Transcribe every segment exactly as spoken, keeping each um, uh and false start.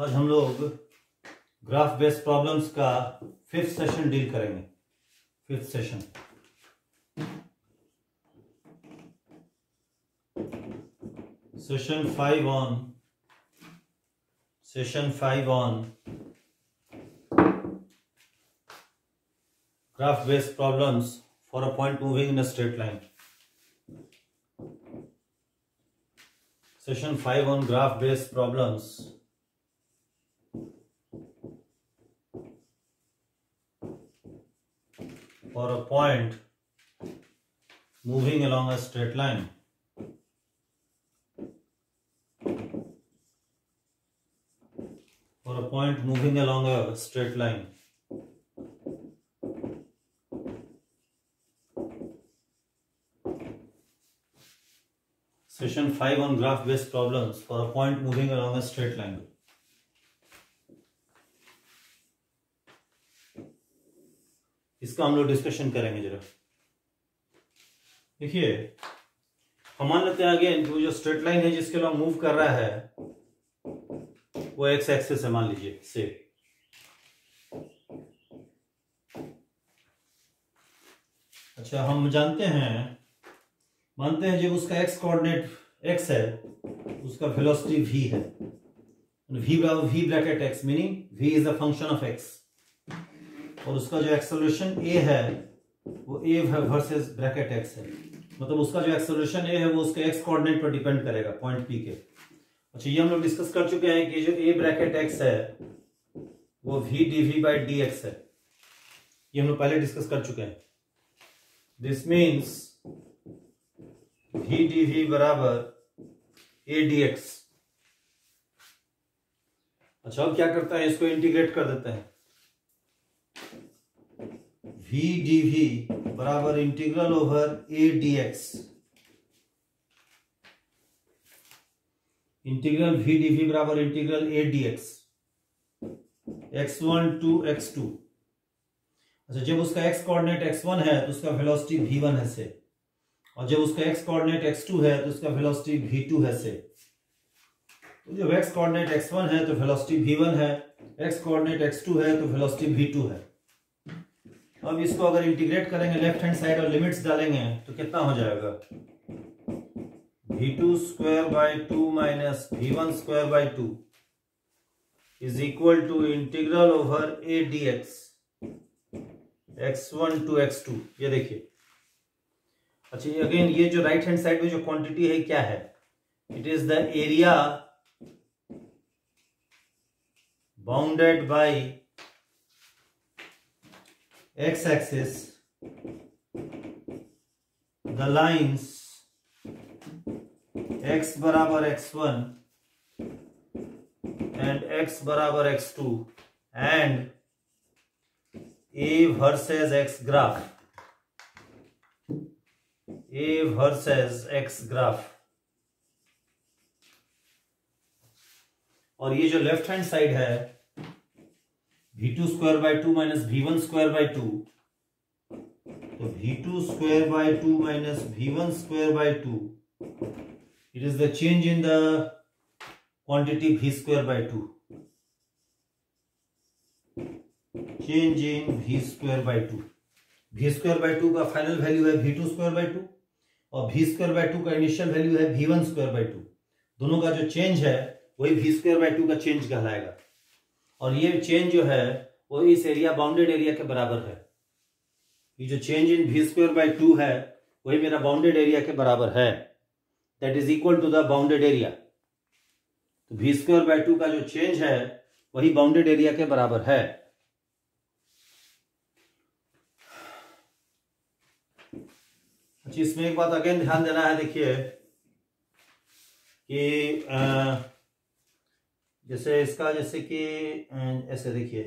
आज हम लोग ग्राफ बेस्ड प्रॉब्लम्स का फिफ्थ सेशन डील करेंगे। Fifth session session five on session five on graph based problems for a point moving in a straight line. Session five on graph based problems for a point moving along a straight line. For a point moving along a straight line. Session five on graph based problems for a point moving along a straight line. इसका हम लोग discussion करेंगे। जरा देखिए, मान लेते हैं आगे जो स्ट्रेट लाइन है जिसके अलावा मूव कर रहा है वो एक्स एक्सिस है, मान लीजिए से। अच्छा, हम जानते हैं, मानते हैं जो उसका एक्स कोऑर्डिनेट एक्स है, उसका वेलोसिटी वी है। वी बराबर V bracket X, meaning V is a function of X, और उसका जो एक्सेलरेशन ए है वो ए वर्सेस ब्रैकेट एक्स है। मतलब उसका जो एक्सेलरेशन ए है वो उसके एक्स कोऑर्डिनेट पर डिपेंड करेगा, पॉइंट पी के। अच्छा, ये हम लोग डिस्कस कर चुके हैं कि जो ए ब्रैकेट एक्स है वो V D V by D X है। ये हम लोग पहले डिस्कस कर चुके हैं। This means V D V बराबर ए डी एक्स। अच्छा, अब क्या करता है, इसको इंटीग्रेट कर देते हैं। वी डी वी बराबर integral over A D X. Integral V D V बराबर integral A D X, X one two X two. अच्छा, जब उसका एक्स कोऑर्डिनेट एक्स वन है तो उसका वेलोसिटी वी वन है से, और जब उसका एक्स कोऑर्डिनेट एक्स टू है तो उसका वेलोसिटी वी टू है से। तो जब एक्स कोऑर्डिनेट एक्स वन है तो वेलोसिटी वी वन है, एक्स कोऑर्डिनेट एक्स टू है तो वेलोसिटी वी टू है। अब इसको अगर इंटीग्रेट करेंगे लेफ्ट हैंड साइड और लिमिट्स डालेंगे तो कितना हो जाएगा, V two square by two minus we one square by two is equal to integral over A D X, X one two X two. ये देखिए। अच्छा, ये अगेन ये जो राइट हैंड साइड में जो क्वांटिटी है क्या है, it is the area bounded by x axis, the lines x बराबर एक्स वन एंड x बराबर X two and a versus x graph, a versus x graph। और ये जो लेफ्ट हैंड साइड है V two square by two minus we one square by two, तो V two square by two minus we one square by two it is the change in the quantity V square by two, change in we square by two. We square by two का final value है V two square by two, और V square by two का initial value है V one square by two. दोनों का जो change है वही वी स्क्वायर बाई टू का चेंज कहलाएगा, और ये चेंज जो है वो इस एरिया बाउंडेड एरिया के बराबर है। ये जो change in we square by two है वही मेरा बाउंडेड एरिया के बराबर है, that is equal to the bounded area. तो वी स्क्वायर बाई टू का जो चेंज है वही बाउंडेड एरिया के बराबर है। अच्छा, इसमें एक बात अगेन ध्यान देना है। देखिए कि आ, जैसे इसका, जैसे कि ऐसे देखिए,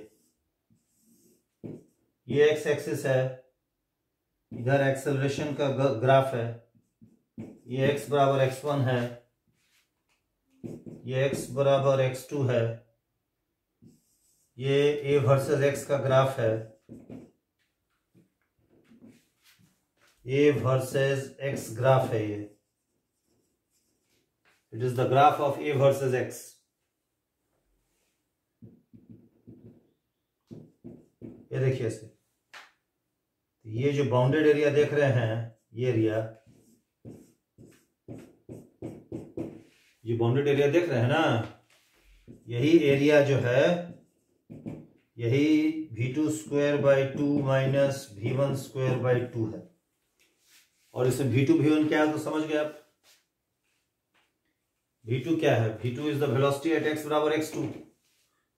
ये एक्स एक्सिस है, इधर एक्सेलरेशन का ग्राफ है, ये एक्स बराबर एक्स वन है, ये एक्स बराबर एक्स टू है, ये ए वर्सेस एक्स का ग्राफ है, ए वर्सेस एक्स ग्राफ है। ये it is the graph of A versus X. ये देखिए इसे, ये जो बाउंडेड एरिया देख रहे हैं, ये एरिया, ये बाउंडेड एरिया देख रहे हैं ना, यही एरिया जो है, यही V two square by two minus we one square by two है। और इसमें वी टू वी वन क्या है तो समझ गए आप। वी टू क्या है, V two is the velocity at x बराबर एक्स टू,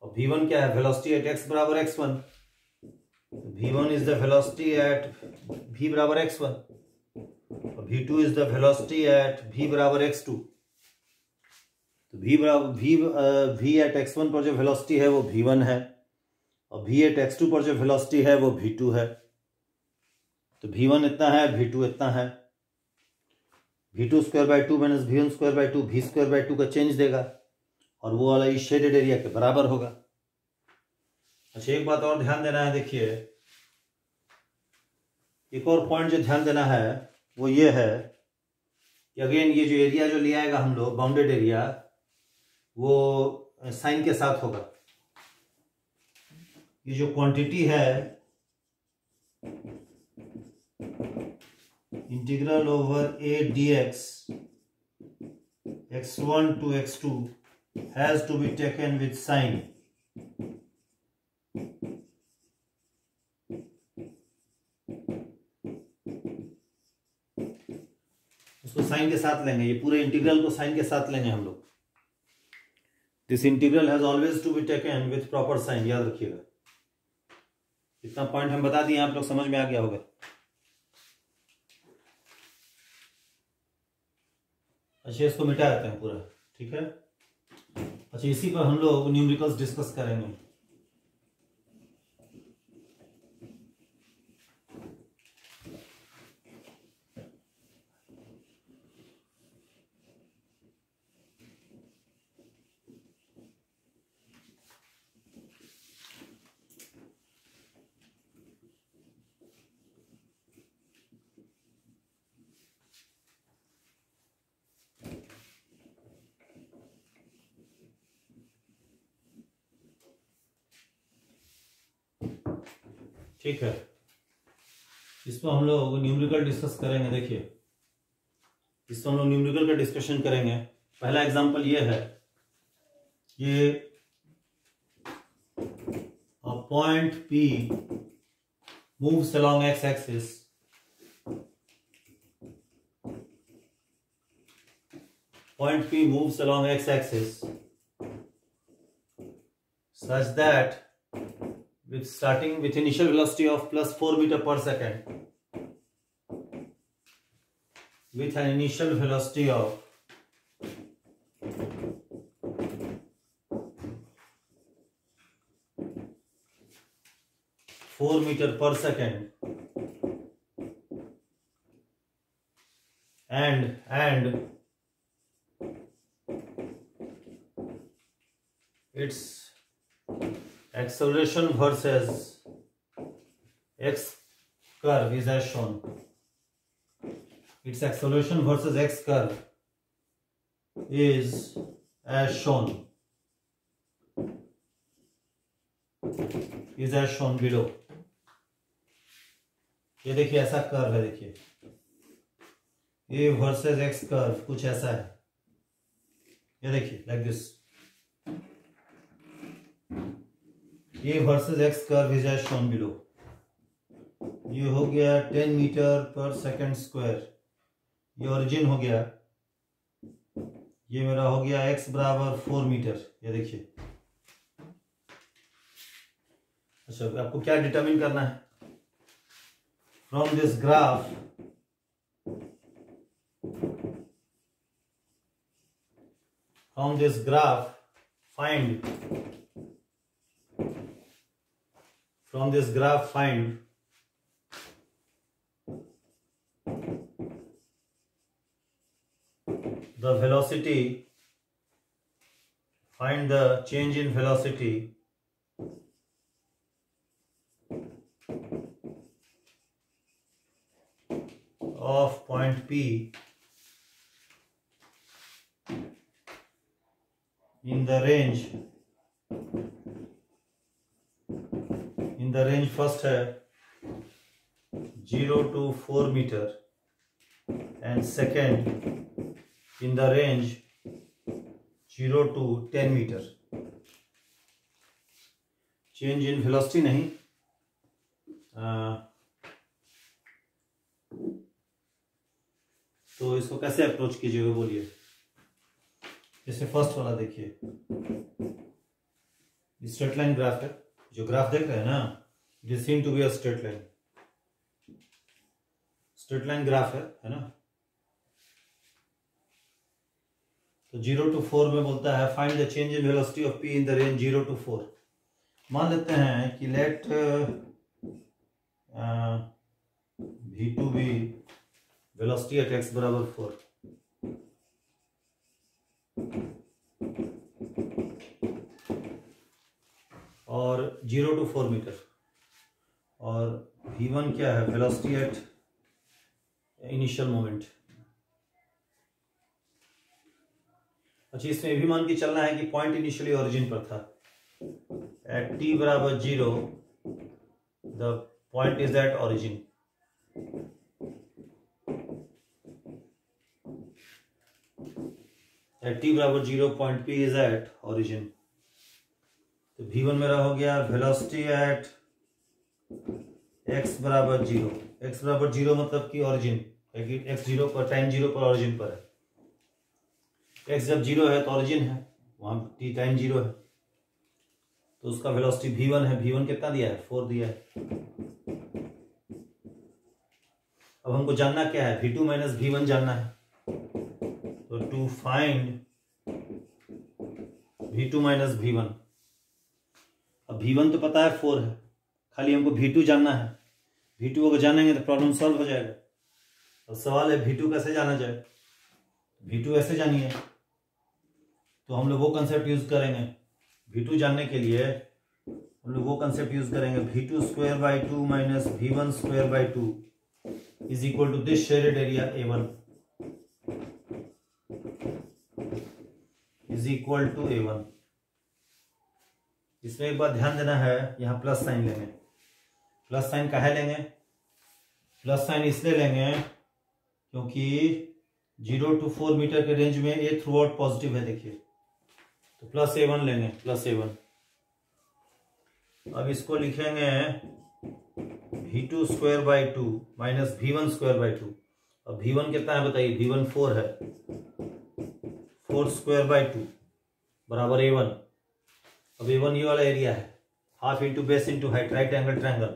और वी वन क्या है, वेलोसिटी एट एक्स बराबर X one. V one is the velocity at V बराबर एक्स वन, और V two is the velocity at V बराबर X two. तो V बराबर V V at X one पर जो वेलोसिटी है वो वी वन है, और वी एट एक्स टू पर जो वेलोसिटी है वो वी टू है। तो वी वन इतना है, वी टू इतना है, V two square by two minus we one square by two we square by two का चेंज देगा, और वो वाला इस शेडेड एरिया के बराबर होगा। अच्छा, एक बात और ध्यान देना है, देखिए एक और पॉइंट जो ध्यान देना है वो ये है कि अगेन ये जो एरिया जो ले आएगा हम लोग, बाउंडेड एरिया, वो साइन के साथ होगा। ये जो क्वांटिटी है integral over A D X X one two X two has to be taken with sign. उसको साइन के साथ लेंगे, ये पूरे इंटीग्रल को साइन के साथ लेंगे हम लोग। This integral has always to be taken with proper sign, याद रखिएगा। इतना पॉइंट हम बता दिए, आप लोग समझ में आ गया होगा। अच्छा, इसको मिटा देते हैं पूरा, ठीक है। अच्छा, इसी पर हम लोग न्यूमेरिकल्स डिस्कस करेंगे। ठीक है, इसमें हम लोग न्यूमेरिकल डिस्कस करेंगे। देखिए, इसमें हम लोग न्यूमेरिकल का डिस्कशन करेंगे। पहला एग्जांपल ये है, ये a point P moves along x axis point P moves along x axis such that With starting with initial velocity of plus four meter per second, with an initial velocity of four meter per second, and and its acceleration versus x curve is as shown. Its acceleration versus x curve is as shown. Is as shown below. ये देखिए ऐसा curve है, देखिए ये versus x curve कुछ ऐसा है, ये देखिए like this. ये versus x curve is as shown below. ये हो गया टेन मीटर पर सेकंड स्क्वायर, ये ओरिजिन हो गया, ये मेरा हो गया एक्स बराबर फोर मीटर, ये देखिए। अच्छा, आपको क्या डिटरमिन करना है from this graph, from this graph find From this graph, find the velocity. Find the change in velocity of point P in the range. In the range first है zero to four metre and second in the range zero to ten metre. Change in velocity नहीं, आ, तो इसको कैसे approach कीजिएगा बोलिए. जैसे first वाला देखिए, स्ट्रेट लाइन ग्राफ है. जो ग्राफ देख रहे हैं ना, this seem to be a straight line. Straight line graph है है ना. तो जीरो टू फोर में बोलता है find the change in velocity of P in the range zero to four. मान लेते हैं कि let V two be velocity at x बराबर फोर. और जीरो टू फोर मीटर और वी वन क्या है वेलोसिटी एट इनिशियल मोमेंट. अच्छा, इसमें ये भी मान के चलना है कि पॉइंट इनिशियली ओरिजिन पर था. एट टी बराबर zero the point is at origin. At T बराबर zero point P is at origin. तो वी वन मेरा हो गया वेलोसिटी एट एक्स बराबर जीरो. एक्स बराबर जीरो मतलब कि ऑरिजिन, एक्स जीरो पर टाइम जीरो पर ऑरिजिन पर है. एक्स जब जीरो है तो ऑरिजिन है, वहां टी टाइम जीरो है. तो उसका वेलोसिटी वी वन है. वी वन कितना दिया है? फोर दिया है. अब हमको जानना क्या है? V two minus we one जानना है. तो to find V two minus we one. अब वी वन तो पता है फोर है, खाली हमको वी टू जानना है. वी टू अगर जानेंगे तो प्रॉब्लम सॉल्व हो जाएगा. अब सवाल है वी टू कैसे जाना जाए. वी टू ऐसे जानिए, तो हम लोग वो कंसेप्ट यूज करेंगे वी टू जानने के लिए. हम लोग वो कंसेप्ट यूज करेंगे V two square by two minus we one square by two is equal to this shaded area A one is equal to A one. इसमें एक बात ध्यान देना है, यहाँ प्लस साइन लेंगे. प्लस साइन काहे लेंगे? प्लस साइन इसलिए लेंगे क्योंकि जीरो टू फोर मीटर के रेंज में ये थ्रू आउट पॉजिटिव है. देखिए तो प्लस ए वन लेंगे, प्लस ए वन. अब इसको लिखेंगे V two square by two minus we one square by two. अब वी वन कितना है बताइए? वी वन फोर है. फोर स्क्वायर बाई टू बराबर ए वन. अब ए वन ये वाला एरिया है, half into base into height, right angle triangle.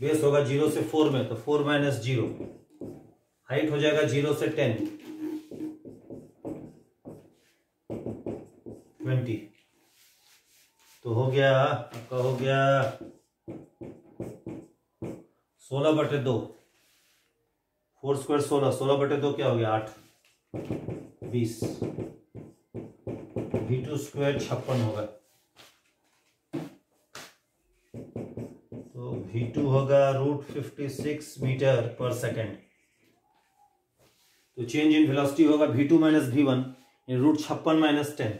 Base होगा जीरो से फोर में तो फोर माइनस जीरो. हाइट हो जाएगा जीरो से टेन ट्वेंटी. तो हो गया आपका, हो गया सोलह बटे दो. फोर स्क्वायर सोलह, सोलह बटे दो क्या हो गया? आठ, बीस. वी टू स्क्वायर छप्पन होगा. V टू होगा रूट फिफ्टी सिक्स मीटर पर सेकेंड. तो चेंज इन वेलोसिटी होगा V two minus we one in root छप्पन minus ten.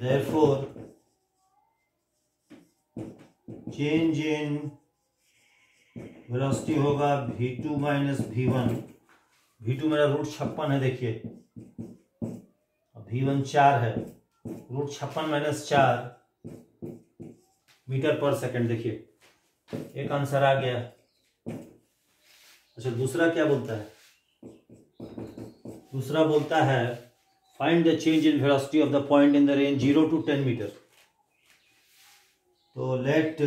Therefore change in velocity होगा V two minus we one. V two मेरा root छप्पन है, देखिए वी वन चार है. रूट छप्पन माइनस चार मीटर पर सेकेंड. देखिए एक आंसर आ गया. अच्छा, दूसरा क्या बोलता है? दूसरा बोलता है find the change in velocity of the point in the range zero to ten metre. तो let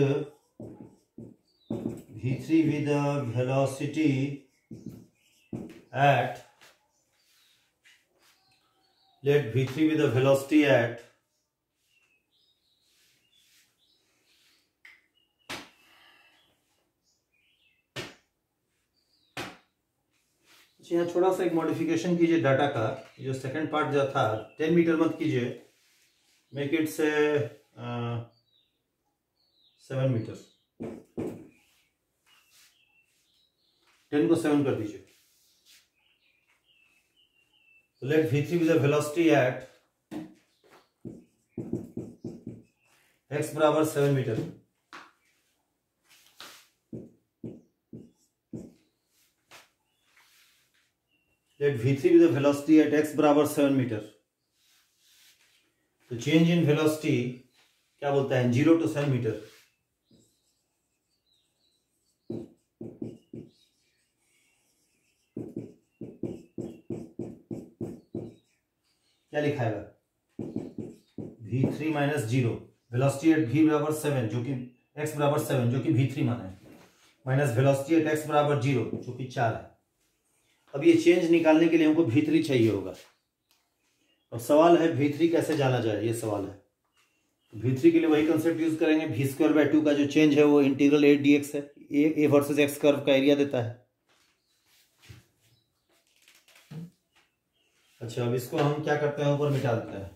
V three be the velocity at let V three be the velocity at यहाँ थोड़ा सा एक मॉडिफिकेशन कीजिए डाटा का. जो second part जो था टेन मीटर मत कीजिए, make it say seven metre. Ten को सेवन कर दीजिए. तो let V three with the velocity at x बराबर seven metre. let v three be the velocity at x बराबर सेवन मीटर. तो चेंज इन वेलोसिटी क्या बोलता है, जीरो टू सेवन मीटर. क्या लिखा है v three minus zero, velocity at v बराबर सेवन जो कि x बराबर सेवन जो कि v थ्री माना है, माइनस वेलोसिटी एट x बराबर जीरो जो कि चार है. अब ये चेंज निकालने के लिए हमको v थ्री चाहिए होगा. अब सवाल है v थ्री कैसे जाना जाए, ये सवाल है. तो v थ्री के लिए वही कंसेप्ट यूज करेंगे. v स्क्वायर बाय टू का जो चेंज है वो इंटीग्रल एट डी एक्स है. A A versus x curve का एरिया देता है. अच्छा, अब इसको हम क्या करते हैं, ऊपर मिटा देते हैं.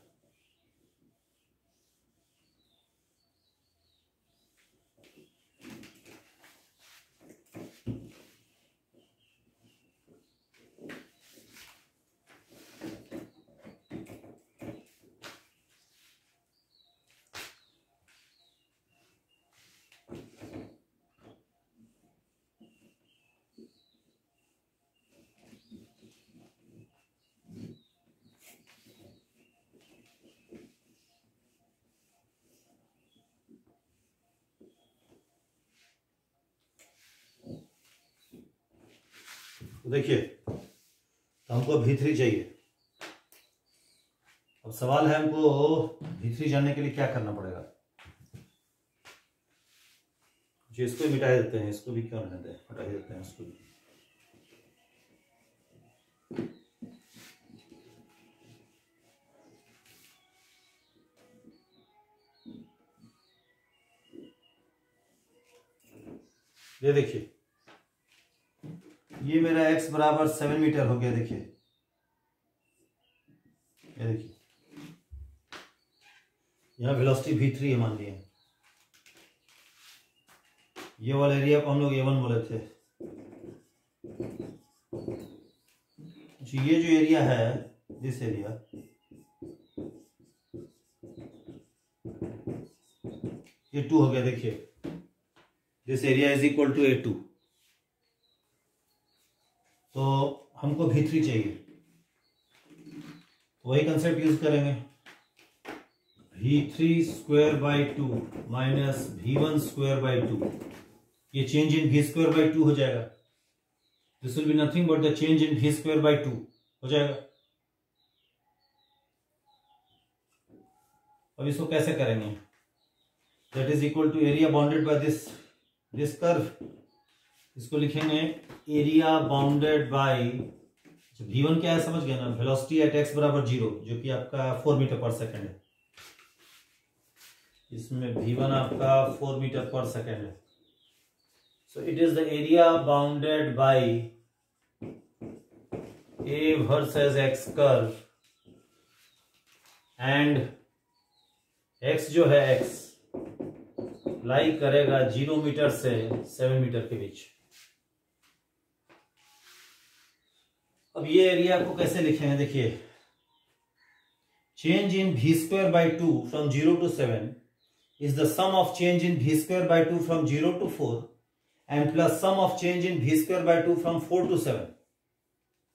देखिए, तो हमको v थ्री चाहिए. अब सवाल है हमको v थ्री जानने के लिए क्या करना पड़ेगा. जी इसको मिटा देते हैं, इसको भी क्यों रहने दें, हटा देते हैं इसको भी. ये देखिए, ये मेरा x बराबर सेवन मीटर हो गया. देखिए ये देखिए, यहाँ वेलोसिटी v थ्री है मान लिया. ये वाला एरिया को हम लोग ए वन बोले थे जी. ये जो एरिया है, दिस एरिया, ये टू हो गया. देखिए this area is equal to A two. तो हमको v थ्री चाहिए, वही कंसेप्ट यूज करेंगे. v three square by two minus v one square by two, ये change in v square by two हो जाएगा. This will be nothing but the change in v square by two हो जाएगा. अब इसको कैसे करेंगे, that is equal to area bounded by this this curve. इसको लिखेंगे area bounded by v one क्या है, समझ गए ना, वेलोसिटी एट x बराबर जीरो जो कि आपका फोर मीटर पर सेकेंड है. इसमें v वन आपका फोर मीटर पर सेकेंड है. So it is the area bounded by a versus x curve and x जो है x लाई करेगा जीरो मीटर से सेवन मीटर के बीच. अब ये एरिया को कैसे लिखेंगे, देखिए change in v square by two from zero to seven is the sum of change in v square by two from zero to four and plus sum of change in v square by two from four to seven.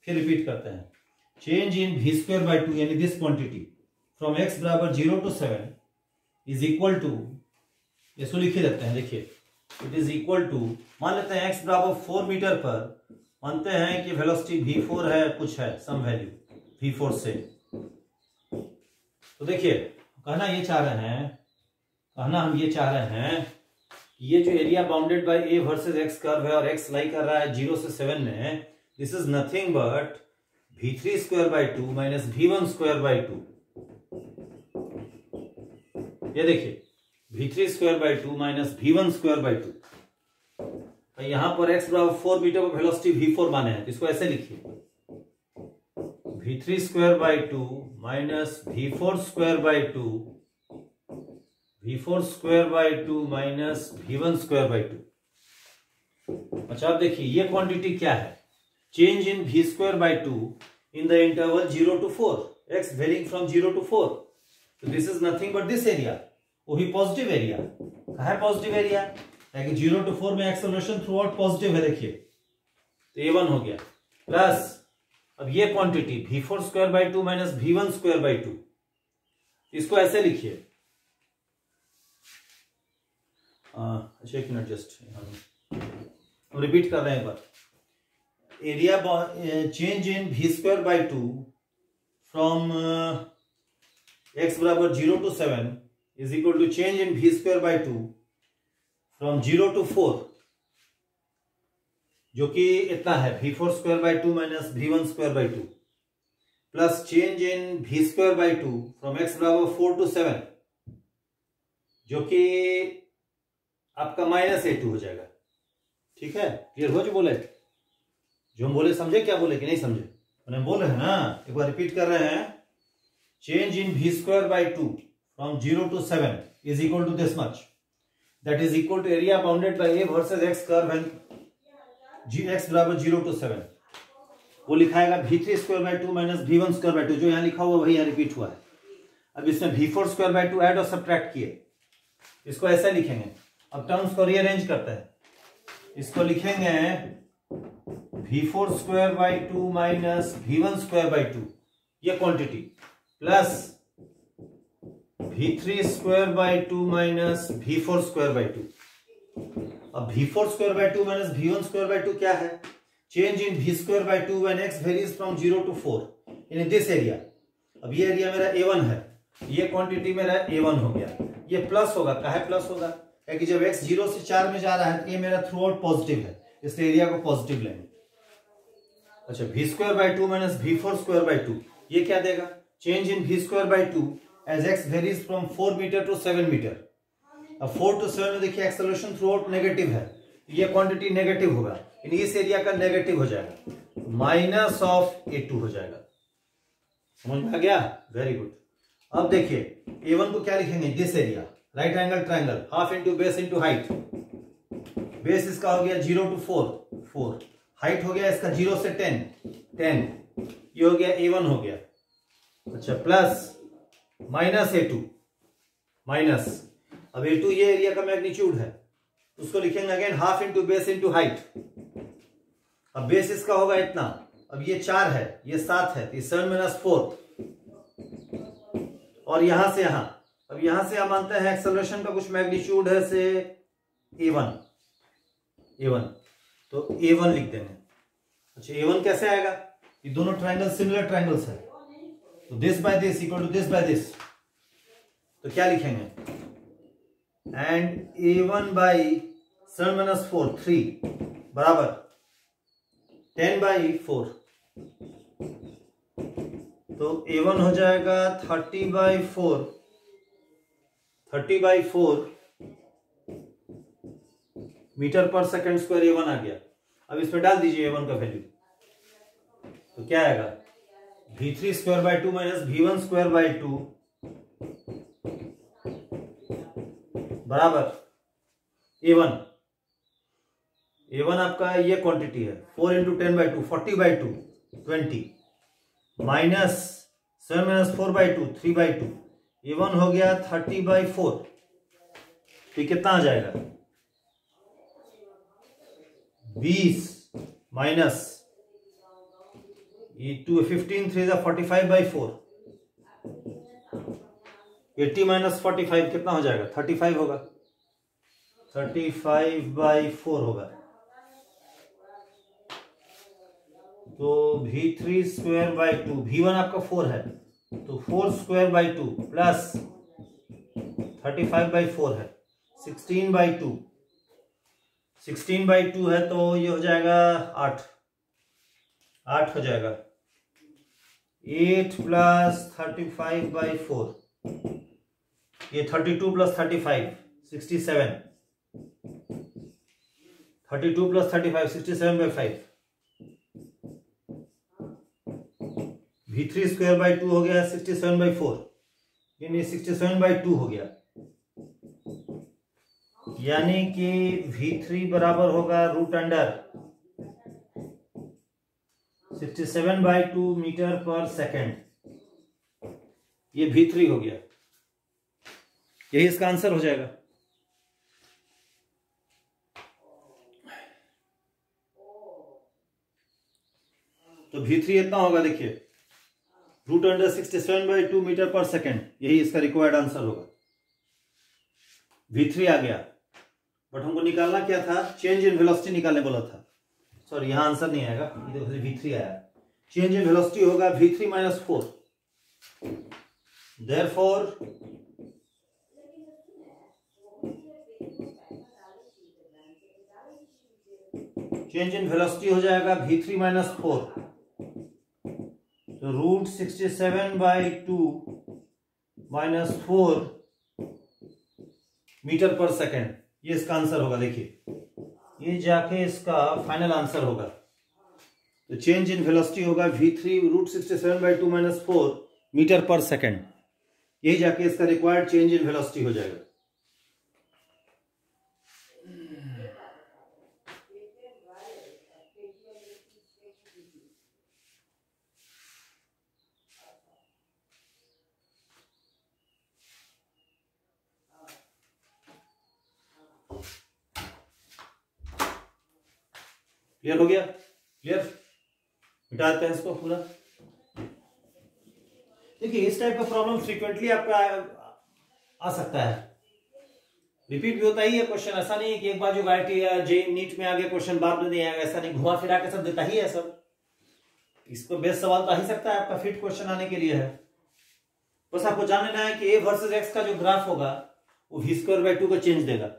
फिर repeat करते हैं, change in v square by two यानी this quantity from x बराबर zero to seven is equal to, इसको लिखे देते हैं. देखिए इट इज इक्वल टू, मान लेते हैं x बराबर फोर मीटर पर, मानते हैं कि वेलोसिटी v फोर है, कुछ है सम वैल्यू v फोर से. तो देखिए कहना ये चाह रहे हैं, कहना हम ये चाह रहे हैं कि ये जो area bounded by a versus x curve है और x लाई कर रहा है जीरो से सेवन में, this is nothing but v three square by two minus v one square by two. ये देखिए v three square by two minus v one square by two. यहां पर x बराबर फोर मीटर पर velocity v four माने हैं, इसको ऐसे लिखिए v three square by two minus v four square by two v four square by two minus v one square by two. अच्छा आप देखिए ये क्वांटिटी क्या है, change in v square by two in the interval zero to four, x varying from zero to four. तो this is nothing but this area, वही positive area. कहाँ है पॉजिटिव एरिया, यानी जीरो टू फोर में acceleration throughout positive है. देखिए तो a one हो गया प्लस अब ये quantity V four square by two minus we one square by two, इसको ऐसे लिखिए। अच्छा एक मिनट, जस्ट हम रिपीट कर रहे हैं एक बार। Area change in we square by two from X बराबर zero to seven is equal to change in we square by two from zero to four, जो कि इतना है V four square by two minus we one square by two plus change in we square by two from X बराबर four to seven, जो कि आपका minus A to हो जाएगा। ठीक है, क्लियर हो जो बोले, जो हम बोले समझे, क्या बोले कि नहीं समझे, मैंने बोल रहे हैं ना, एक बार रिपीट कर रहे हैं। Change in we square by two from zero to seven is equal to this much, that is equal to area bounded by A versus x curve and जी एक्स बराबर जीरो टू सेवन। वो लिखाएगा v three square by two minus we one square by two, जो यहाँ लिखा हुआ वही यहाँ रिपीट हुआ है। अब इसमें v four square by two add और सब्ट्रैक्ट किए, इसको ऐसा लिखेंगे। अब टर्म्स को रीअरेंज करते हैं, इसको लिखेंगे v four square by two minus we one square by two ये quantity plus v three square by two minus v four square by two. अब v four square by two minus we one square by two क्या है, change in we square by two when x varies from zero to four in this area. अब ये area मेरा ए one है, ये quantity मेरा ए one हो गया, ये प्लस होगा, काहे प्लस होगा, क्योंकि जब एक्स जीरो से चार में जा रहा है ये मेरा थ्रू आउट पॉजिटिव है, इसलिए एरिया को पॉजिटिव लेंगे। अच्छा v square by two minus v four square by two ये क्या देगा, change in we square by two as x varies from four meter to seven meter. अब फोर टू सेवन में देखिए एक्सेलरेशन थ्रू आउट नेगेटिव है, ये quantity negative होगा, यानी इस एरिया का नेगेटिव हो जाएगा, माइनस ऑफ ए टू हो जाएगा। समझ में आ गया, वेरी गुड। अब देखिए ए वन को क्या लिखेंगे, this area right angle triangle half into base into height, base इसका हो गया zero to four four, height हो गया इसका जीरो से टेन टेन, ये हो गया ए वन हो गया। अच्छा प्लस माइनस ए टू माइनस, अब ए टू ये एरिया का मैग्नीट्यूड है, उसको लिखेंगे again half into base into height. अब बेस इसका होगा इतना, अब ये चार है ये सात है, ये सेवन माइनस फोर, और यहां से यहां, अब यहां से हम मानते हैं एक्सेलरेशन का कुछ मैग्नीट्यूड है से ए वन ए वन तो ए वन लिख देंगे। अच्छा ए वन कैसे आएगा, ये दोनों ट्राइंगल सिमिलर ट्राइंगल्स है, तो this by this equal to this by this, तो क्या लिखेंगे and a one by seven minus four three बराबर टेन बाई फोर, तो ए वन हो जाएगा thirty by four thirty by four metre पर सेकेंड स्क्वायर ए वन आ गया। अब इसमें डाल दीजिए ए वन का वैल्यू, तो क्या आएगा v three square by two minus we one square by two बराबर ए वन, ए वन आपका ये क्वांटिटी है four into ten by two forty by two twenty minus seven minus four by two three by two, A one हो गया thirty by four, तो कितना आ जाएगा बीस माइनस ये टू फिफ्टीन थ्री जा forty five by four, eighty minus forty five कितना हो जाएगा थर्टी फाइव होगा, थर्टी फाइव बाई फोर होगा। तो v three square by two v one आपका फोर है, तो four square by two plus thirty five by four है sixteen by two, sixteen by two है तो ये हो जाएगा आठ आठ हो जाएगा, eight plus thirty five by four ये thirty two plus thirty five sixty seven, thirty two plus thirty five sixty seven by five. V three square by two हो गया सिक्सटी सेवन बाई फोर, यानी sixty seven by two हो गया, यानी कि v three बराबर होगा root under sixty seven by two meter पर सेकेंड, ये वी थ्री हो गया, यही इसका आंसर हो जाएगा। तो वी थ्री इतना होगा, देखिए root under sixty seven by two meter पर सेकेंड, यही इसका रिक्वायर्ड आंसर होगा। वी थ्री आ गया, बट हमको निकालना क्या था, चेंज इन वेलोसिटी निकालने बोला था। सॉरी यहाँ आंसर नहीं आएगा, इधर वी थ्री आया। चेंज इन वेलोसिटी होगा v three minus four, therefore change in velocity हो जाएगा वी थ्री माइनस फोर, तो root sixty seven by two minus four metre पर सेकेंड, ये इसका आंसर होगा। देखिए ये जाके इसका फाइनल आंसर होगा। तो चेंज इन वेलोसिटी होगा v three root sixty seven by two minus four metre पर सेकेंड, यही जाके इसका रिक्वायर्ड चेंज इन वेलोसिटी हो जाएगा। क्लियर हो गया? क्लियर मिटा देते हैं इसको पूरा। देखिए इस टाइप का प्रॉब्लम फ्रीक्वेंटली आपका आ सकता है, रिपीट भी होता ही है क्वेश्चन। ऐसा नहीं है कि एक बार जो आईआईटी या जेईई नीट में आ गया क्वेश्चन बाद में नहीं आएगा, ऐसा नहीं, घुमा फिरा के सब देता ही है सब। इसको बेस्ट सवाल तो आ ही सकता है, आपका फिट क्वेश्चन आने के लिए है। बस आपको जान लेना है कि ए वर्सेज एक्स का जो ग्राफ होगा वो वी स्क्वायर बाई टू को चेंज देगा,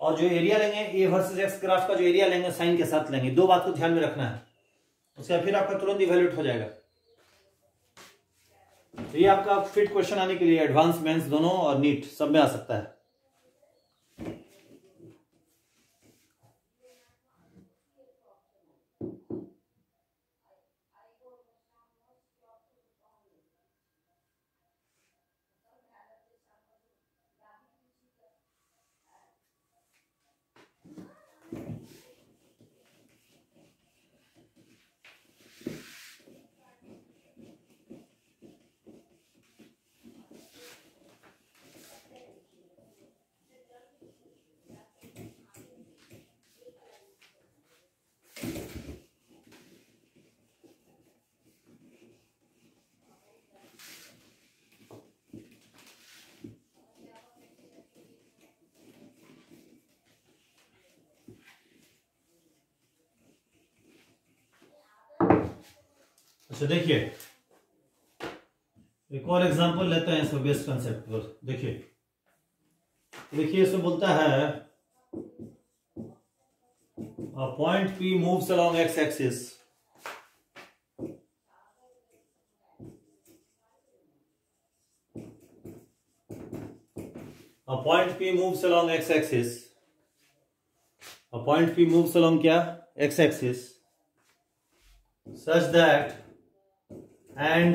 और जो एरिया लेंगे ए वर्सेज एक्स ग्राफ का जो एरिया लेंगे साइन के साथ लेंगे। दो बात को ध्यान में रखना है, उसका फिर आपका तुरंत इवैल्यूएट हो जाएगा। तो ये आपका फिट क्वेश्चन आने के लिए एडवांस मेंस दोनों और नीट सब में आ सकता है। अच्छा देखिए एक और एग्जांपल लेते हैं इसको बेस्ट कंसेप्ट पर। देखिए देखिए इसमें बोलता है point P moves along x axis, uh point P moves along x axis, uh point P moves along क्या x axis, such that and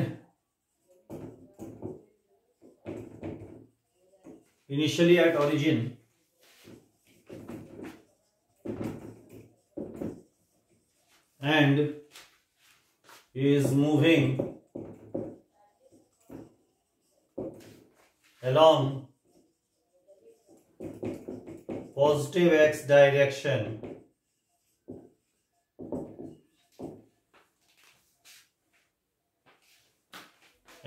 initially at origin and is moving along positive x direction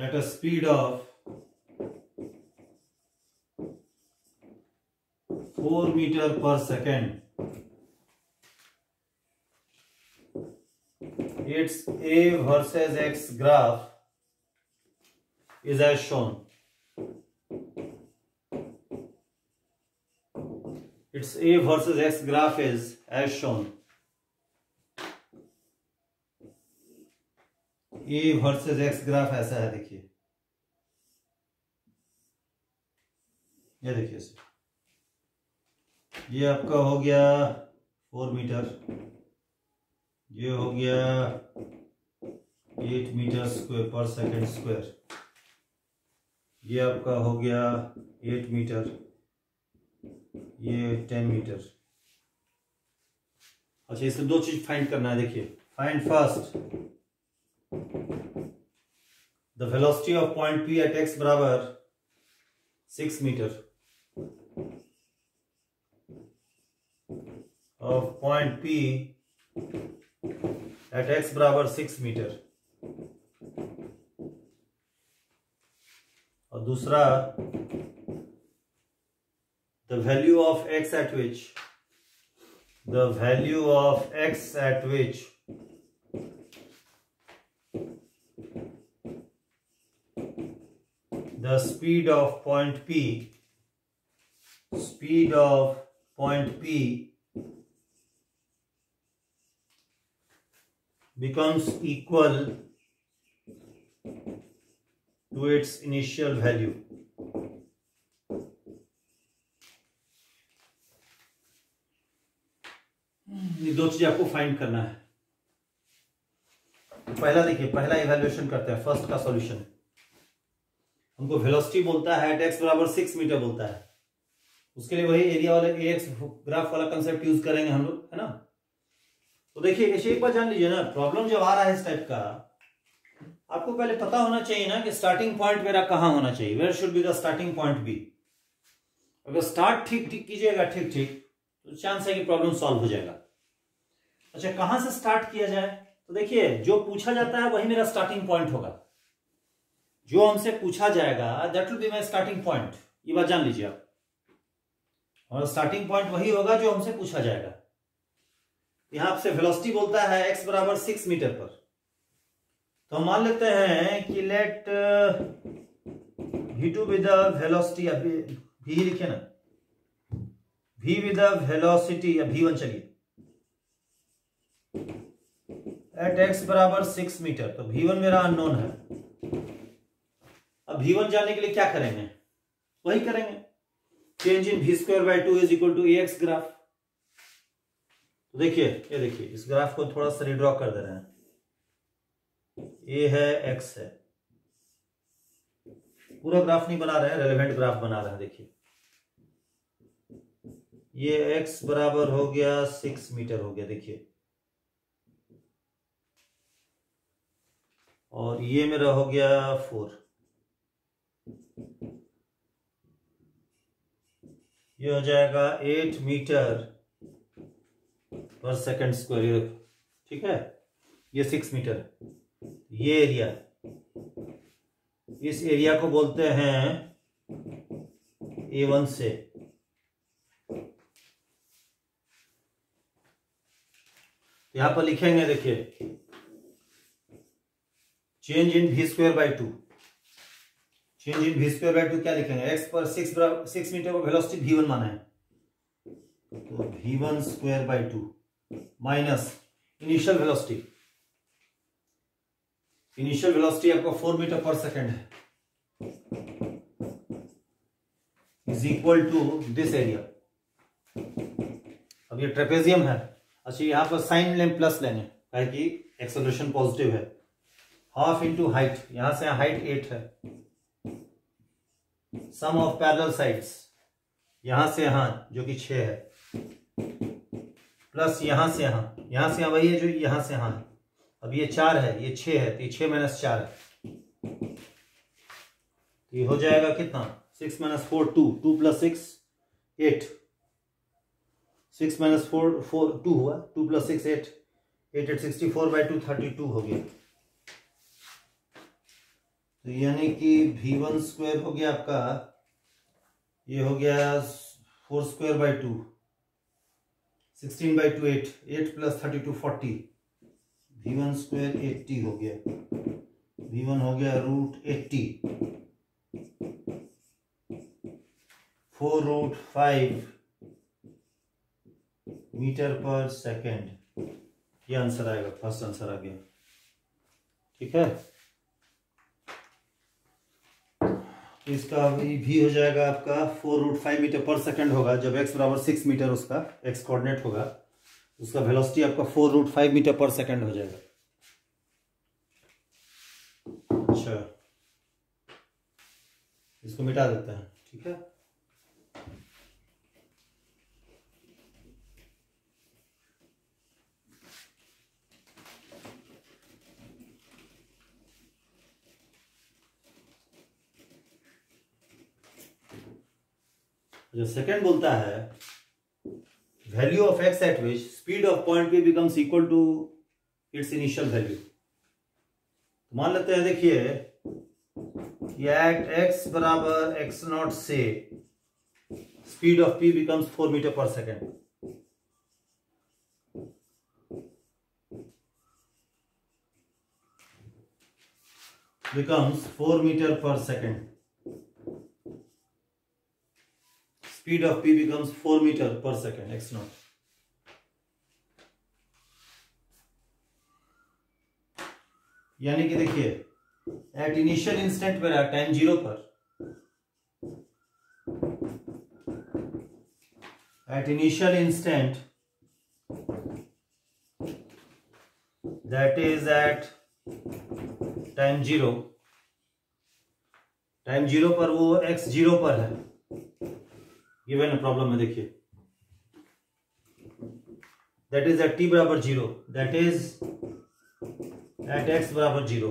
at a speed of four meter per second. Its A versus X graph is as shown. Its A versus X graph is as shown. A versus x graph ऐसा है, देखिए ये देखिए इसे, ये आपका हो गया फोर मीटर, ये हो गया एट मीटर स्क्वायर पर सेकेंड स्क्वायर, ये आपका हो गया एट मीटर, ये टेन मीटर। अच्छा इसमें दो चीज फाइंड करना है, देखिए find first The velocity of point P at x बराबर six meter of point P at x बराबर सिक्स मीटर और दूसरा the value of x at which the value of x at which the speed of point P speed of point P becomes equal to its initial value. ये दो चीजें आपको find करना है. तो पहला देखिए, पहला इवेल्युएशन करते हैं. फर्स्ट का सॉल्यूशन हमको वेलोसिटी बोलता है, एट एक्स बराबर सिक्स मीटर बोलता है. उसके लिए वही एरिया वाला ए एक्स ग्राफ वाला कंसेप्ट यूज करेंगे हम लोग, है ना. तो देखिए ऐसे एक बार जान लीजिए ना, प्रॉब्लम जब आ रहा है इस टाइप का, आपको पहले पता होना चाहिए ना कि स्टार्टिंग पॉइंट मेरा कहाँ होना चाहिए. Where should be the starting point B. अगर स्टार्ट ठीक ठीक कीजिएगा, ठीक ठीक, तो चांस है कि प्रॉब्लम सॉल्व हो जाएगा. अच्छा, कहां से स्टार्ट किया जाए? तो देखिए, जो पूछा जाता है वही मेरा स्टार्टिंग पॉइंट होगा. जो हमसे पूछा जाएगा that will be my starting point. ये बात जान लीजिए आप. और स्टार्टिंग पॉइंट वही होगा जो हमसे पूछा जाएगा. यहां आपसे वेलोसिटी बोलता है x बराबर सिक्स मीटर पर, तो मान लेते हैं कि let v two with the velocity, अभी v लिखे ना, v विद द वेलोसिटी, अभी v वन चलिए, एट x बराबर सिक्स मीटर. तो v वन मेरा अननोन है. अब v वन जानने के लिए क्या करेंगे? वही करेंगे, change in v square by two is equal to ax graph. देखिए, ये देखिए, इस ग्राफ को थोड़ा सा रिड्रॉ कर दे रहे हैं. ये है एक्स है, पूरा ग्राफ नहीं बना रहे हैं, रेलेवेंट ग्राफ बना रहे हैं. देखिए, ये एक्स बराबर हो गया सिक्स मीटर हो गया, देखिए, और ये मेरा हो गया फोर, ये हो जाएगा एट मीटर पर सेकंड स्क्वायर, ठीक है. ये सिक्स मीटर, ये एरिया, इस एरिया को बोलते हैं ए वन से. यहां पर लिखेंगे, देखिए, change in v square by two. Change in v square by two क्या लिखेंगे? एक्स पर सिक्स बराबर सिक्स मीटर पर वेलोसिटी भी वन माना है, तो v one square by two minus initial velocity. Initial velocity आपका फोर मीटर पर सेकेंड है, is equal to this area. अब ये ट्रेपेजियम है. अच्छा, यहां पर साइन लें, प्लस लेंगे ताकि एक्सेलरेशन पॉजिटिव है. हाफ इंटू हाइट, यहां से हाइट एट है. सम ऑफ पैरेलल साइड्स, यहां से यहां जो कि छह है, प्लस यहां से यहां, यहां से यहां वही है जो यहां से यहां है. अब ये चार है, ये छह है, तो ये छह माइनस चार है, तो ये हो जाएगा कितना? Six minus four two, two plus six eight, six minus four four two हुआ, two plus six eight, eight eight sixty four by two thirty two हो गया. तो यानी कि भी वन स्क्वायर हो गया आपका, ये हो गया four square by two, sixteen by two eight, eight plus thirty two forty, v one square eighty हो गया. वी वन हो गया root eighty, four root five meter पर सेकेंड. ये आंसर आएगा, फर्स्ट आंसर आ गया, ठीक है. इसका भी, भी हो जाएगा आपका फोर रूट फाइव मीटर पर सेकेंड होगा जब x बराबर सिक्स मीटर उसका x कोऑर्डिनेट होगा. उसका वेलोसिटी आपका फोर रूट फाइव मीटर पर सेकेंड हो जाएगा. अच्छा, इसको मिटा देते हैं, ठीक है. जो सेकेंड बोलता है value of x at which speed of point P becomes equal to its initial value. तो मान लेते हैं, देखिए एट एक्स बराबर एक्स नॉट से speed of P becomes four metre पर सेकेंड। बिकम्स फोर मीटर पर second. Speed of P becomes four meter per second, x naught. यानी कि देखिए एट इनिशियल इंस्टेंट पर टाइम जीरो पर at initial instant that is at time zero time zero पर वो x zero पर है गिवन अ प्रॉब्लम में। देखिए दैट इज एट टी बराबर zero that is at x बराबर जीरो।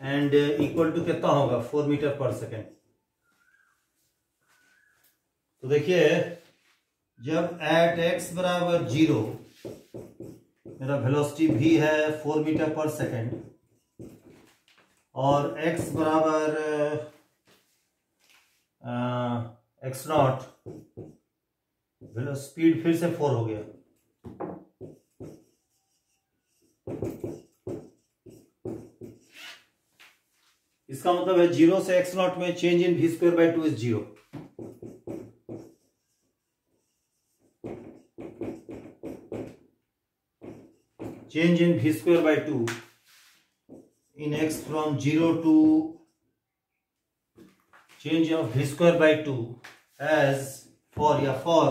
एंड इक्वल टू कितना होगा? फोर मीटर पर सेकेंड। तो देखिए जब एट एक्स बराबर जीरो मेरा वेलोसिटी भी है फोर मीटर पर सेकेंड और x बराबर एक्स नॉट स्पीड फिर से फोर हो गया। इसका मतलब है जीरो से एक्स नॉट में change in v square by two is zero. Change in v square by two in x from zero to change of v square by two as for या for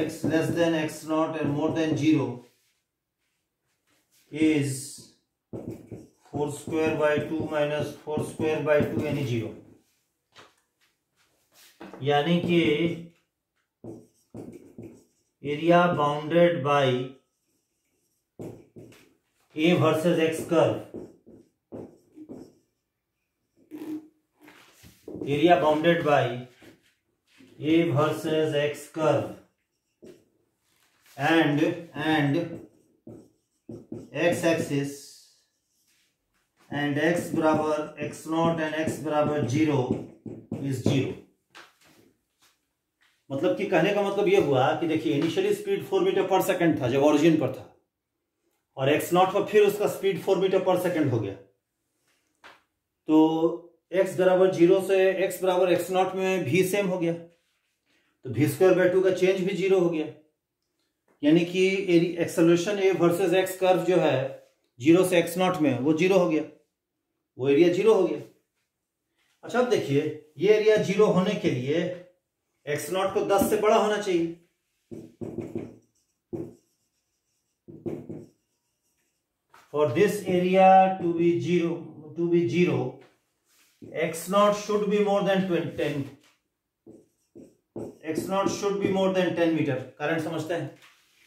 x less than x naught and more than zero is four square by two minus four square by two यानी zero। यानी कि area bounded by a versus x curve area bounded by a versus x curve and and x axis and x बराबर x naught and x बराबर zero is zero. मतलब कि कहने का मतलब यह हुआ कि देखिए इनिशियली स्पीड फोर मीटर पर सेकंड था जब ओरिजिन पर था और एक्स नॉट पर फिर उसका स्पीड फोर मीटर पर सेकेंड हो गया। तो एक्स बराबर जीरो से एक्स बराबर एक्स नॉट में भी सेम हो गया तो भी स्क्वायर बाई टू का चेंज भी जीरो हो गया। यानी कि एक्सेलरेशन ए वर्सेस एक्स कर्व जो है जीरो से एक्स नॉट में वो जीरो हो गया, वो एरिया जीरो हो गया। अच्छा अब देखिए ये एरिया जीरो होने के लिए एक्स नॉट को दस से बड़ा होना चाहिए। For this area to be zero, to be zero, x naught should be more than ten. x naught should be more than ten meter. कारण समझते हैं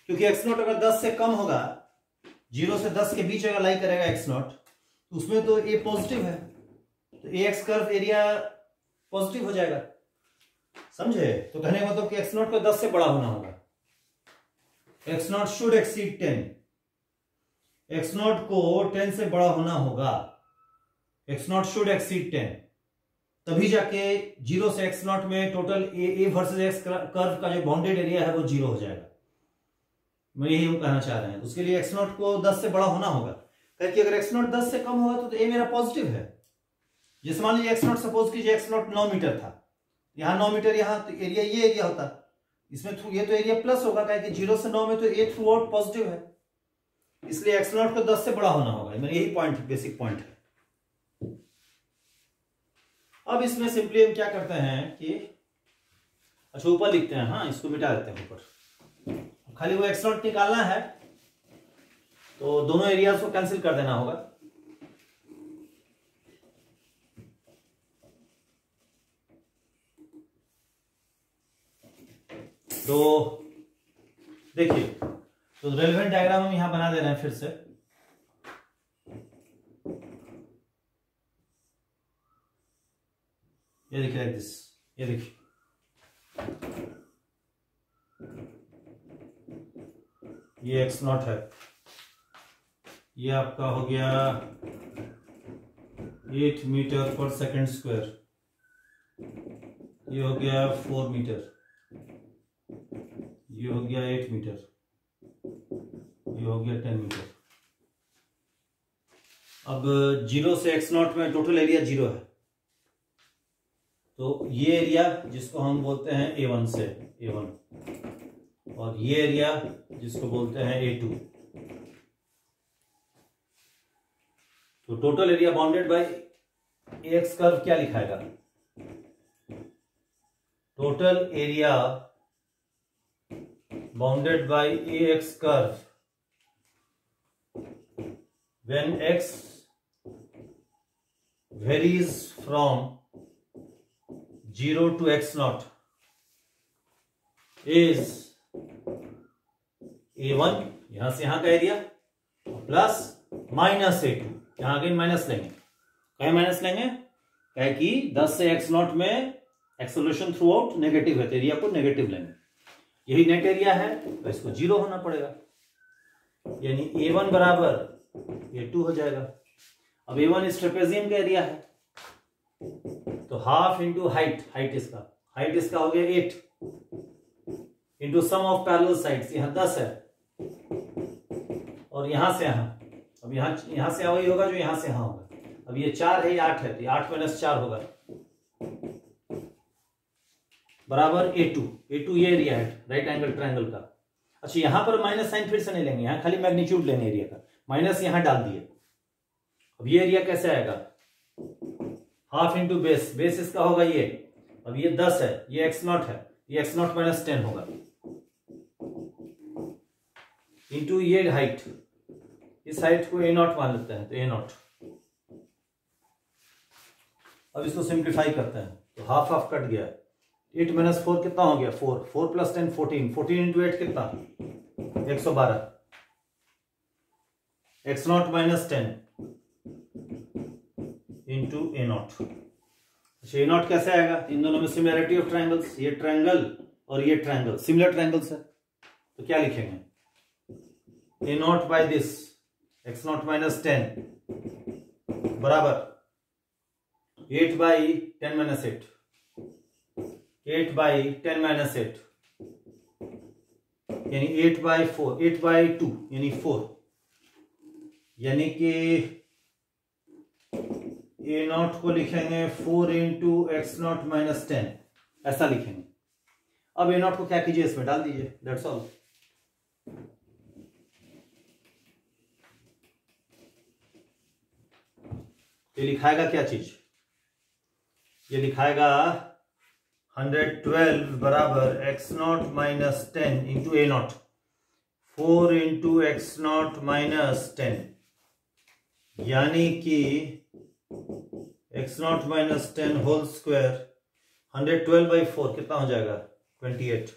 क्योंकि x naught अगर दस से कम होगा, जीरो से दस के बीच अगर लाई करेगा x naught, तो उसमें तो a पॉजिटिव है तो a x curve area positive हो जाएगा। समझे? तो कहने का मतलब कि x naught को दस से बड़ा होना होगा। x naught should exceed ten. X naught को टेन से बड़ा होना होगा। X naught should exceed ten तभी जाके जीरो से एक्स नॉट में total A A versus x curve का जो बाउंडेड एरिया है वो जीरो हो जाएगा। मैं यही कहना चाह रहे हैं। उसके लिए एक्स नॉट को दस से बड़ा होना होगा क्योंकि अगर एक्स नॉट दस से कम होगा तो ए मेरा पॉजिटिव है। जैसे मान लीजिए एक्स नॉट सपोज कीजिए एक्स नॉट नौ मीटर था, यहाँ नौ मीटर, यहाँ तो एरिया ये एरिया होता, इसमें ये तो एरिया प्लस होगा क्योंकि जीरो से नौ में तो ए थ्रू आउट पॉजिटिव है। इसलिए एक्स नॉट को दस से बड़ा होना होगा। मेरा यही पॉइंट बेसिक पॉइंट है। अब इसमें सिंपली हम क्या करते हैं कि अच्छा ऊपर लिखते हैं, हाँ इसको मिटा देते हैं ऊपर। खाली वो एक्स नॉट निकालना है तो दोनों एरियाज को कैंसिल कर देना होगा। तो देखिए तो रेलेवेंट डायग्राम हम यहां बना दे रहे हैं फिर से। ये देखिए लाइक दिस, ये देखिए ये एक्स नॉट है, ये आपका हो गया एट मीटर पर सेकेंड स्क्वायर, ये हो गया फोर मीटर, ये हो गया एट मीटर, ये हो गया टेन मीटर। अब जीरो से एक्स नॉट में टोटल एरिया जीरो है, तो ये एरिया जिसको हम बोलते हैं ए वन से ए वन और ये एरिया जिसको बोलते हैं ए टू। तो total area bounded by x curve क्या लिखाएगा? Total area bounded by A x curve when x varies from zero to x naught is A one, यहां से यहां का एरिया प्लस माइनस ए टू, यहां अगेन माइनस लेंगे, कहीं माइनस लेंगे कहे कि दस से एक्स नॉट में एक्सेलरेशन थ्रू आउट नेगेटिव है तो एरिया को नेगेटिव लेंगे, यही नेट एरिया है तो इसको जीरो होना पड़ेगा, यानी ए वन बराबर ए टू हो जाएगा। अब ए वन इस ट्रेपेजियम का एरिया है तो हाफ इंटू हाइट, हाइट इसका हाइट इसका हो गया eight into sum of parallel sides, यहां दस है और यहां से यहां, अब यहां यहां से वही होगा जो यहां से यहां होगा, अब ये चार है ये आठ है तो आठ माइनस चार होगा बराबर ए टू। ए टू ये एरिया है राइट एंगल ट्राइंगल का। अच्छा यहां पर माइनस साइन फिर से नहीं लेंगे, यहां खाली मैग्नीट्यूड लेंगे एरिया का, माइनस यहां डाल दिए। अब ये एरिया कैसे आएगा? हाफ इंटू बेस, बेस इसका होगा ये, अब ये दस है ये एक्स नॉट है, ये एक्स नॉट माइनस टेन होगा इंटू ये हाइट, इस हाइट को ए नॉट मान लेते हैं तो ए नॉट। अब इसको सिंप्लीफाई करते हैं तो हाफ हाफ कट गया, एट माइनस फोर कितना हो गया four, four plus ten fourteen, fourteen into eight कितना एक सौ बारह, x naught minus ten into A naught. अच्छा ए नॉट कैसे आएगा? इन दोनों में सिमिलरिटी ऑफ ट्राइंगल्स, ये ट्राइंगल और ये ट्राइंगल सिमिलर ट्राइंगल्स है तो क्या लिखेंगे? A naught by this x naught minus ten बराबर eight by ten minus eight, eight by ten minus eight यानी eight by four, eight by two यानी फोर, यानी कि ए नॉट को लिखेंगे four into x naught minus ten, ऐसा लिखेंगे। अब ए नॉट को क्या कीजिए इसमें डाल दीजिए, दैट्स ऑल। ये लिखाएगा क्या चीज? ये लिखाएगा हंड्रेड ट्वेल्व बराबर x naught minus ten into A naught, four into x naught minus ten यानी कि x naught minus ten whole square, hundred twelve by four कितना हो जाएगा ट्वेंटी एट,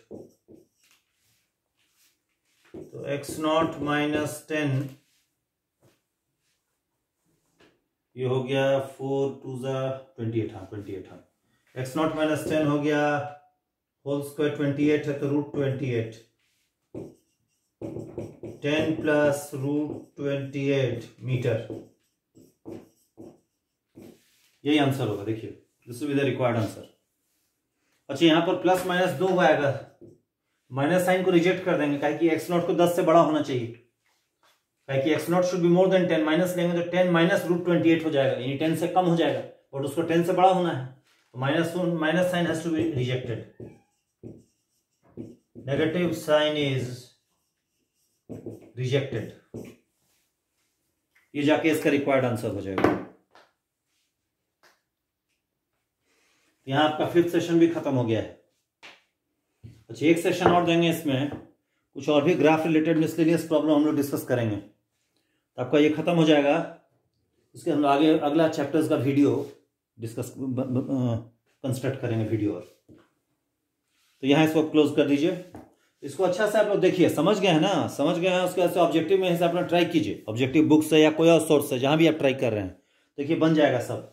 तो एक्स नॉट माइनस टेन ये हो गया फोर टू जा ट्वेंटी एट, हाँ ट्वेंटी एट, हाँ एक्स नॉट माइनस टेन हो गया होल स्क्वायर ट्वेंटी एट है तो root twenty eight, ten plus root twenty eight metre, यही आंसर होगा। देखिए this will be the required answer. अच्छा यहां पर प्लस माइनस दो हुआ आएगा, माइनस साइन को रिजेक्ट कर देंगे कहे कि एक्स नॉट को दस से बड़ा होना चाहिए, कहे कि x naught should be more than ten, minus लेंगे तो ten minus root twenty eight हो जाएगा यानी टेन से कम हो जाएगा बट उसको टेन से बड़ा होना है तो minus minus sign has to be rejected, negative sign is rejected, ये जाके इसका रिक्वायर्ड आंसर हो जाएगा। यहाँ आपका फिफ्थ सेशन भी खत्म हो गया है। अच्छा एक सेशन और देंगे, इसमें कुछ और भी ग्राफ रिलेटेड मिसलेनियस प्रॉब्लम हम लोग डिस्कस करेंगे, तो आपका ये खत्म हो जाएगा। उसके हम आगे अगला चैप्टर्स का वीडियो डिस्कस कंस्ट्रक्ट करेंगे वीडियो, और तो यहाँ इसको क्लोज कर दीजिए। इसको अच्छा से आप लोग देखिए, समझ गए हैं ना, समझ गए हैं उसके बाद ऑब्जेक्टिव में हिसाब से ट्राई कीजिए, ऑब्जेक्टिव बुक से या कोई और सोर्स से जहाँ भी आप ट्राई कर रहे हैं, देखिए बन जाएगा सब,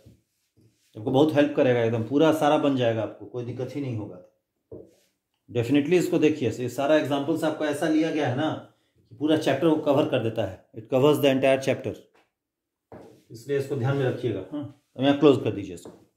आपको बहुत हेल्प करेगा, एकदम पूरा सारा बन जाएगा, आपको कोई दिक्कत ही नहीं होगा डेफिनेटली। इसको देखिए सारा एग्जाम्पल्स आपका ऐसा लिया गया है ना पूरा चैप्टर को कवर कर देता है, it covers the entire chapter, इसलिए इसको ध्यान में रखिएगा। हाँ, तो मैं क्लोज कर दीजिए इसको।